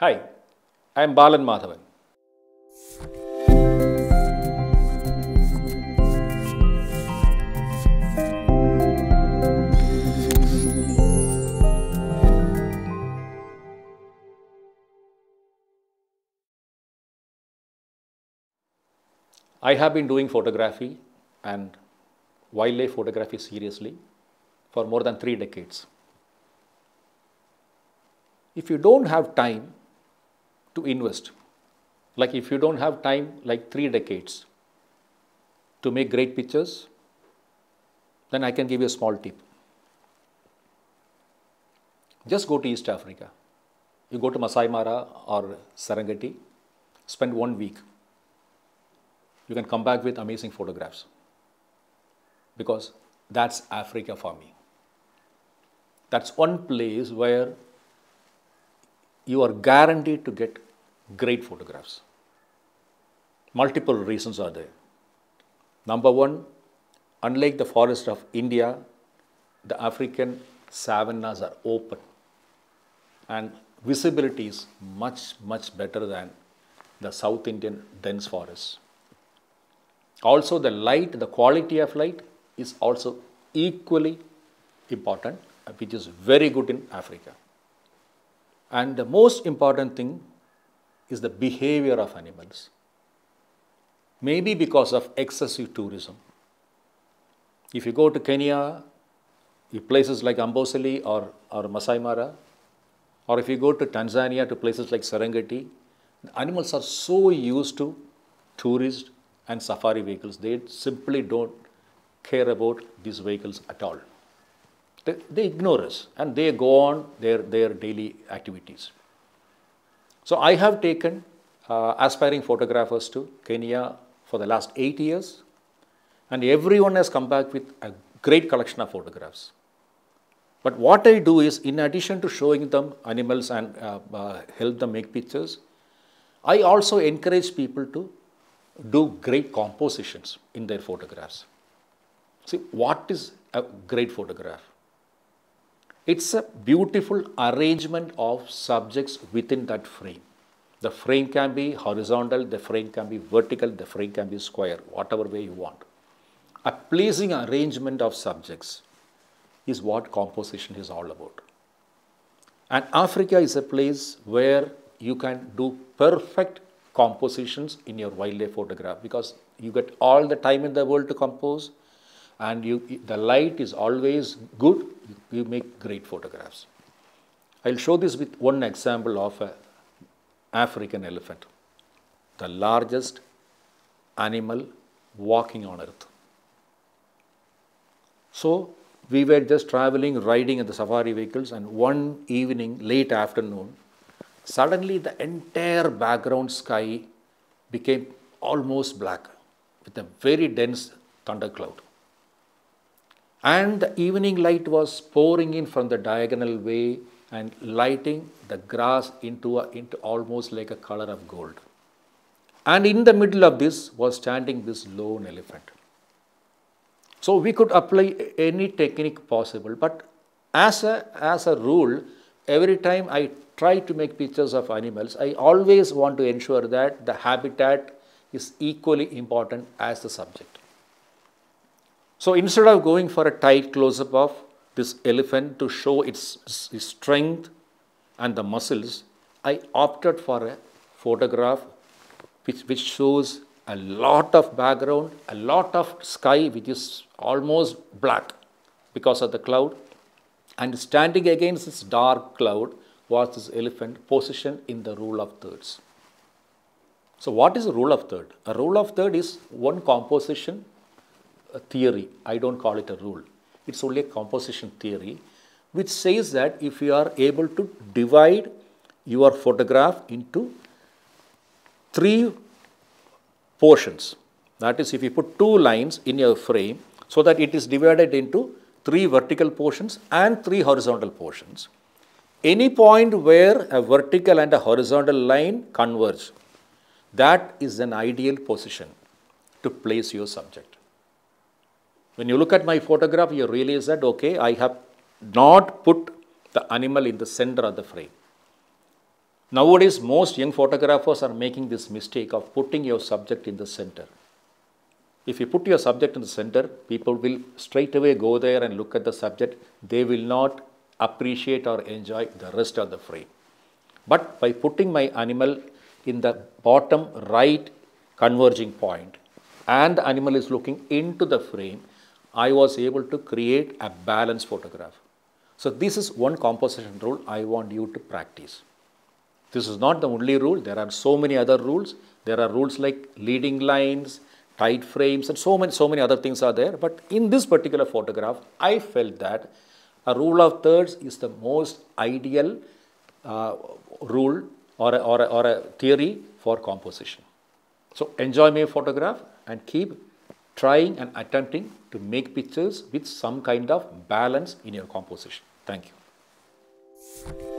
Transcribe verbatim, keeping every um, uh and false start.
Hi, I am Balan Madhavan. I have been doing photography and wildlife photography seriously for more than three decades. If you don't have time to invest, like if you don't have time like three decades to make great pictures, then I can give you a small tip. Just go to East Africa. You go to Masai Mara or Serengeti, spend one week. You can come back with amazing photographs, because that's Africa for me. That's one place where you are guaranteed to get great photographs. Multiple reasons are there. Number one, unlike the forest of India, the African savannas are open and visibility is much, much better than the South Indian dense forests. Also, the light, the quality of light is also equally important, which is very good in Africa. And the most important thing is the behavior of animals. Maybe because of excessive tourism. If you go to Kenya, places like Amboseli or, or Masai Mara, or if you go to Tanzania to places like Serengeti, the animals are so used to tourists and safari vehicles, they simply don't care about these vehicles at all. They, they ignore us and they go on their, their daily activities. So I have taken uh, aspiring photographers to Kenya for the last eight years, and everyone has come back with a great collection of photographs. But what I do is, in addition to showing them animals and uh, uh, help them make pictures, I also encourage people to do great compositions in their photographs. See, what is a great photograph? It's a beautiful arrangement of subjects within that frame. The frame can be horizontal, the frame can be vertical, the frame can be square, whatever way you want. A pleasing arrangement of subjects is what composition is all about. And Africa is a place where you can do perfect compositions in your wildlife photograph, because you get all the time in the world to compose, and you, the light is always good, you make great photographs. I'll show this with one example of an African elephant, the largest animal walking on earth. So we were just traveling, riding in the safari vehicles, and one evening, late afternoon, suddenly the entire background sky became almost black with a very dense thundercloud. And the evening light was pouring in from the diagonal way and lighting the grass into, a, into almost like a color of gold. And in the middle of this was standing this lone elephant. So we could apply any technique possible, but as a, as a rule, every time I try to make pictures of animals, I always want to ensure that the habitat is equally important as the subject. So instead of going for a tight close-up of this elephant to show its, its strength and the muscles, I opted for a photograph which, which shows a lot of background, a lot of sky which is almost black because of the cloud. And standing against this dark cloud was this elephant positioned in the rule of thirds. So what is a rule of third? A rule of third is one composition theory. I don't call it a rule. It's only a composition theory which says that if you are able to divide your photograph into three portions, that is if you put two lines in your frame so that it is divided into three vertical portions and three horizontal portions. Any point where a vertical and a horizontal line converge, that is an ideal position to place your subject. When you look at my photograph, you realize that, okay, I have not put the animal in the center of the frame. Nowadays, most young photographers are making this mistake of putting your subject in the center. If you put your subject in the center, people will straight away go there and look at the subject. They will not appreciate or enjoy the rest of the frame. But by putting my animal in the bottom right converging point and the animal is looking into the frame, I was able to create a balanced photograph. So this is one composition rule I want you to practice. This is not the only rule. There are so many other rules. There are rules like leading lines, tight frames, and so many, so many other things are there. But in this particular photograph, I felt that a rule of thirds is the most ideal uh, rule or a, or, a, or a theory for composition. So enjoy my photograph and keep trying and attempting to make pictures with some kind of balance in your composition. Thank you.